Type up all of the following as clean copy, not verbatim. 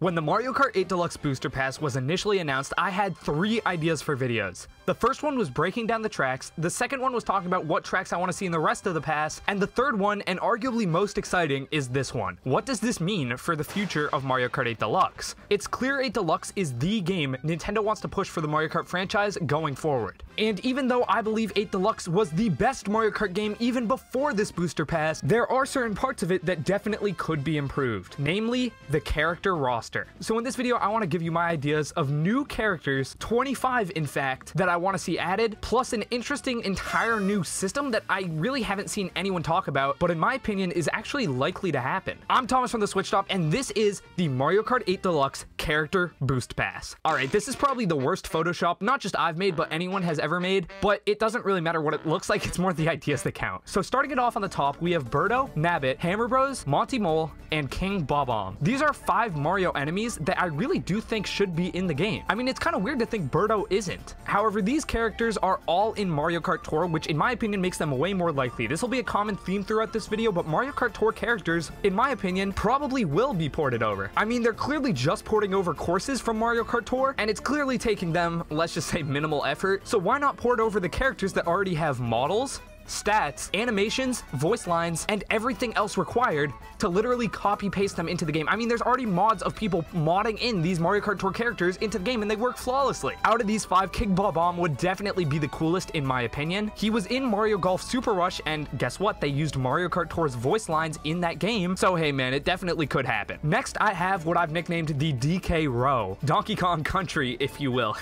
When the Mario Kart 8 Deluxe Booster Pass was initially announced, I had 3 ideas for videos. The first one was breaking down the tracks, the second one was talking about what tracks I want to see in the rest of the pass, and the third one, and arguably most exciting, is this one. What does this mean for the future of Mario Kart 8 Deluxe? It's clear 8 Deluxe is the game Nintendo wants to push for the Mario Kart franchise going forward. And even though I believe 8 Deluxe was the best Mario Kart game even before this Booster Pass, there are certain parts of it that definitely could be improved, namely the character roster. So in this video, I want to give you my ideas of new characters, 25 in fact, that I want to see added, plus an interesting entire new system that I really haven't seen anyone talk about, but in my opinion is actually likely to happen. I'm Thomas from the Switch Stop, and this is the Mario Kart 8 Deluxe Character Boost Pass. Alright, this is probably the worst Photoshop, not just I've made, but anyone has ever made, but it doesn't really matter what it looks like, it's more the ideas that count. So starting it off on the top, we have Birdo, Nabbit, Hammer Bros, Monty Mole, and King Bob-omb. These are 5 Mario enemies that I really do think should be in the game. I mean, it's kind of weird to think Birdo isn't. However, these characters are all in Mario Kart Tour, which in my opinion makes them way more likely. This will be a common theme throughout this video, but Mario Kart Tour characters, in my opinion, probably will be ported over. I mean, they're clearly just porting over courses from Mario Kart Tour, and it's clearly taking them, let's just say, minimal effort. So why not port over the characters that already have models, stats, animations, voice lines, and everything else required to literally copy-paste them into the game? I mean, there's already mods of people modding in these Mario Kart Tour characters into the game, and they work flawlessly. Out of these 5, King Bob-omb would definitely be the coolest in my opinion. He was in Mario Golf Super Rush, and guess what? They used Mario Kart Tour's voice lines in that game, so hey man, it definitely could happen. Next, I have what I've nicknamed the DK Row. Donkey Kong Country, if you will.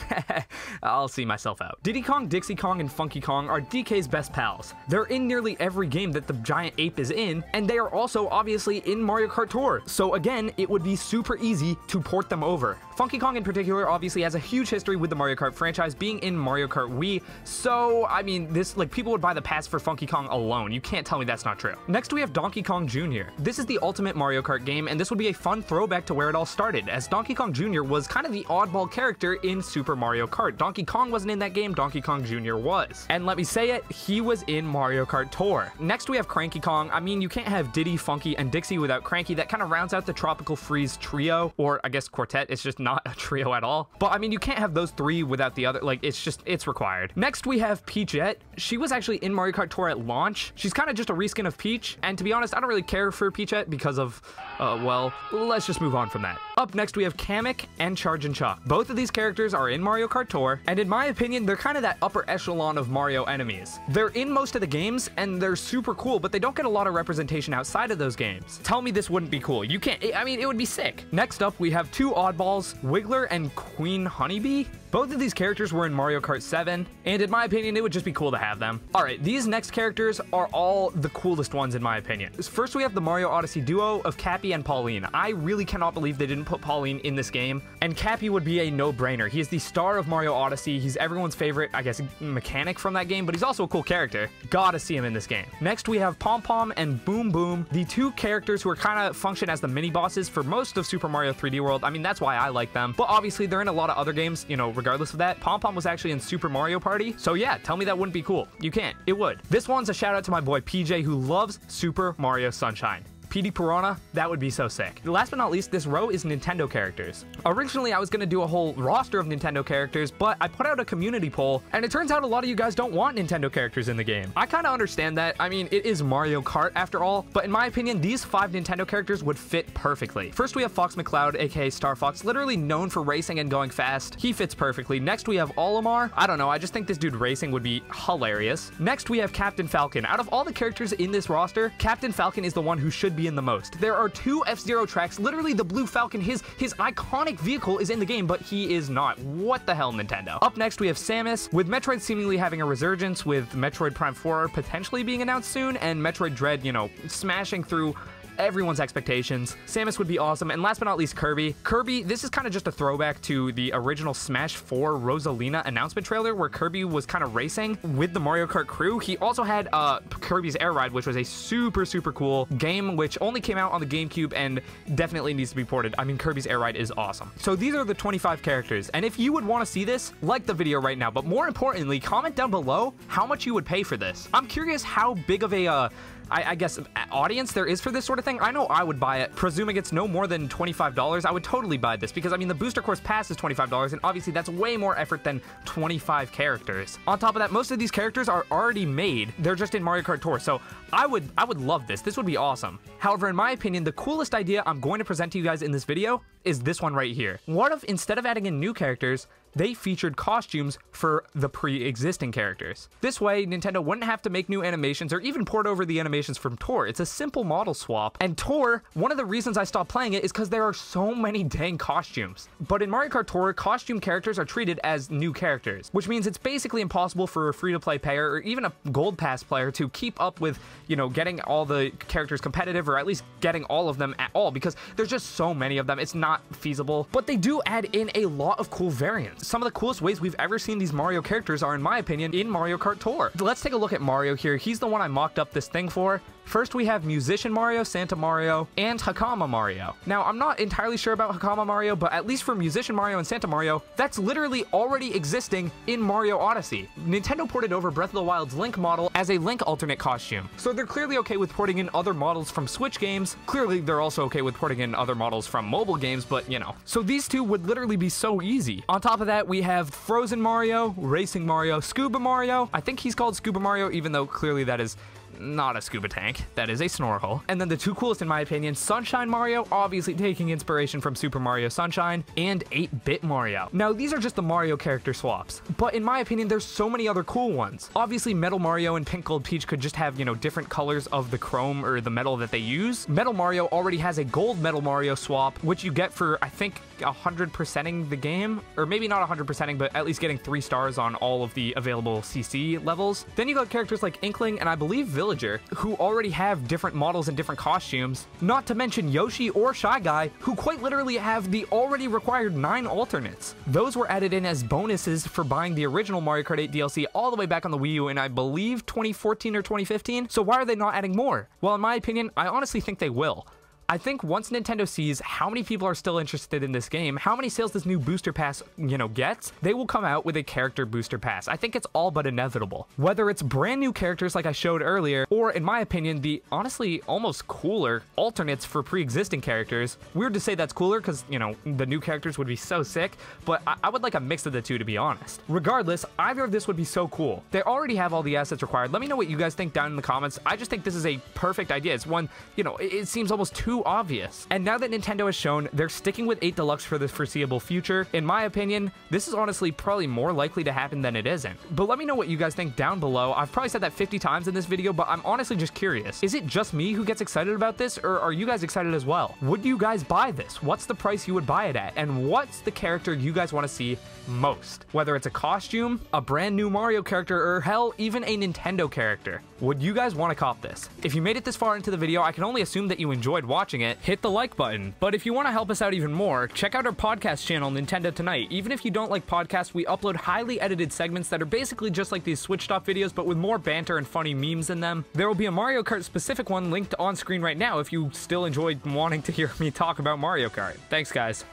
I'll see myself out. Diddy Kong, Dixie Kong, and Funky Kong are DK's best pals. They're in nearly every game that the giant ape is in, and they are also obviously in Mario Kart Tour. So again, it would be super easy to port them over. Funky Kong in particular obviously has a huge history with the Mario Kart franchise, being in Mario Kart Wii. So, I mean, this, like, people would buy the pass for Funky Kong alone. You can't tell me that's not true. Next, we have Donkey Kong Jr. This is the ultimate Mario Kart game, and this would be a fun throwback to where it all started, as Donkey Kong Jr. was kind of the oddball character in Super Mario Kart. Donkey Kong wasn't in that game, Donkey Kong Jr. was. And let me say it, he was in Mario Kart Tour. Next, we have Cranky Kong. I mean, you can't have Diddy, Funky, and Dixie without Cranky. That kind of rounds out the Tropical Freeze trio, or I guess quartet. It's just not a trio at all. But I mean, you can't have those 3 without the other. Like, it's just, it's required. Next, we have Peachette. She was actually in Mario Kart Tour at launch. She's kind of just a reskin of Peach. And to be honest, I don't really care for Peachette because of, well, let's just move on from that. Up next, we have Kamek and Charge and Chuck. Both of these characters are in Mario Kart Tour, and in my opinion, they're kind of that upper echelon of Mario enemies. They're in most of the games, and they're super cool, but they don't get a lot of representation outside of those games. Tell me this wouldn't be cool. You can't, I mean, it would be sick. Next up, we have 2 oddballs, Wiggler and Queen Honeybee. Both of these characters were in Mario Kart 7, and in my opinion, it would just be cool to have them. All right, these next characters are all the coolest ones in my opinion. First, we have the Mario Odyssey duo of Cappy and Pauline. I really cannot believe they didn't put Pauline in this game, and Cappy would be a no-brainer. He is the star of Mario Odyssey. He's everyone's favorite, I guess, mechanic from that game, but he's also a cool character. Gotta see him in this game. Next, we have Pom Pom and Boom Boom, the 2 characters who are kind of function as the mini-bosses for most of Super Mario 3D World. I mean, that's why I like them, but obviously they're in a lot of other games, you know, regardless of that. Pom Pom was actually in Super Mario Party, so yeah, tell me that wouldn't be cool. You can't. It would. This one's a shout out to my boy PJ, who loves Super Mario Sunshine. PD Piranha, that would be so sick. Last but not least, this row is Nintendo characters. Originally, I was gonna do a whole roster of Nintendo characters, but I put out a community poll, and it turns out a lot of you guys don't want Nintendo characters in the game. I kinda understand that. I mean, it is Mario Kart after all, but in my opinion, these 5 Nintendo characters would fit perfectly. First, we have Fox McCloud, aka Star Fox, literally known for racing and going fast. He fits perfectly. Next, we have Olimar. I don't know, I just think this dude racing would be hilarious. Next, we have Captain Falcon. Out of all the characters in this roster, Captain Falcon is the one who should be in the most. There are 2 F-Zero tracks, literally the Blue Falcon, his iconic vehicle is in the game, but he is not. What the hell, Nintendo? Up next, we have Samus, with Metroid seemingly having a resurgence, with Metroid Prime 4 potentially being announced soon, and Metroid Dread, you know, smashing through everyone's expectations. Samus would be awesome. And last but not least, Kirby. Kirby, this is kind of just a throwback to the original Smash 4 Rosalina announcement trailer, where Kirby was kind of racing with the Mario Kart crew. He also had Kirby's Air Ride, which was a super, super cool game, which only came out on the GameCube and definitely needs to be ported. I mean, Kirby's Air Ride is awesome. So these are the 25 characters. And if you would want to see this, like the video right now. But more importantly, comment down below how much you would pay for this. I'm curious how big of a I guess, audience there is for this sort of thing. I know I would buy it. Presuming it's no more than $25, I would totally buy this because, I mean, the Booster Course Pass is $25, and obviously that's way more effort than 25 characters. On top of that, most of these characters are already made. They're just in Mario Kart Tour, so I would love this. This would be awesome. However, in my opinion, the coolest idea I'm going to present to you guys in this video is this one right here. What if, instead of adding in new characters, they featured costumes for the pre-existing characters? This way, Nintendo wouldn't have to make new animations or even port over the animations from Tour. It's a simple model swap. And Tour, one of the reasons I stopped playing it is because there are so many dang costumes. But in Mario Kart Tour, costume characters are treated as new characters, which means it's basically impossible for a free-to-play player or even a Gold Pass player to keep up with, you know, getting all the characters competitive, or at least getting all of them at all, because there's just so many of them. It's not feasible. But they do add in a lot of cool variants. Some of the coolest ways we've ever seen these Mario characters are, in my opinion, in Mario Kart Tour. Let's take a look at Mario here. He's the one I mocked up this thing for. First, we have Musician Mario, Santa Mario, and Hakama Mario. Now, I'm not entirely sure about Hakama Mario, but at least for Musician Mario and Santa Mario, that's literally already existing in Mario Odyssey. Nintendo ported over Breath of the Wild's Link model as a Link alternate costume, so they're clearly okay with porting in other models from Switch games. Clearly, they're also okay with porting in other models from mobile games, but, you know. So these two would literally be so easy. On top of that, we have Frozen Mario, Racing Mario, Scuba Mario. I think he's called Scuba Mario, even though clearly that is not a scuba tank. That is a snorkel. And then the two coolest, in my opinion, Sunshine Mario, obviously taking inspiration from Super Mario Sunshine, and 8-Bit Mario. Now, these are just the Mario character swaps, but in my opinion, there's so many other cool ones. Obviously, Metal Mario and Pink Gold Peach could just have, you know, different colors of the chrome or the metal that they use. Metal Mario already has a Gold Metal Mario swap, which you get for, I think, 100%ing the game, or maybe not 100%ing, but at least getting 3 stars on all of the available CC levels. Then you got characters like Inkling, and I believe Villager, who already have different models and different costumes, not to mention Yoshi or Shy Guy, who quite literally have the already required 9 alternates. Those were added in as bonuses for buying the original Mario Kart 8 DLC all the way back on the Wii U in, I believe, 2014 or 2015, so why are they not adding more? Well, in my opinion, I honestly think they will. I think once Nintendo sees how many people are still interested in this game, how many sales this new booster pass, you know, gets, they will come out with a character booster pass. I think it's all but inevitable. Whether it's brand new characters like I showed earlier, or in my opinion, the honestly almost cooler alternates for pre-existing characters. Weird to say that's cooler because, you know, the new characters would be so sick, but I would like a mix of the two, to be honest. Regardless, either of this would be so cool. They already have all the assets required. Let me know what you guys think down in the comments. I just think this is a perfect idea. It's one, you know, it seems almost too obvious. And now that Nintendo has shown they're sticking with 8 Deluxe for the foreseeable future, in my opinion, this is honestly probably more likely to happen than it isn't. But let me know what you guys think down below. I've probably said that 50 times in this video, but I'm honestly just curious. Is it just me who gets excited about this, or are you guys excited as well? Would you guys buy this? What's the price you would buy it at? And what's the character you guys want to see most? Whether it's a costume, a brand new Mario character, or hell, even a Nintendo character. Would you guys want to cop this? If you made it this far into the video, I can only assume that you enjoyed watching it. Hit the like button. But if you want to help us out even more, check out our podcast channel, Nintendo Tonight. Even if you don't like podcasts, we upload highly edited segments that are basically just like these Switch Stop videos, but with more banter and funny memes in them. There will be a Mario Kart specific one linked on screen right now if you still enjoyed wanting to hear me talk about Mario Kart. Thanks, guys.